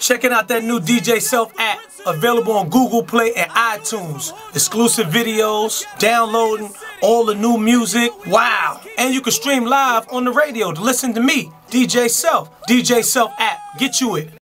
Checking out that new DJ Self app, available on Google Play and iTunes. Exclusive videos, downloading all the new music. Wow! And you can stream live on the radio to listen to me, DJ Self. DJ Self app. Get you it.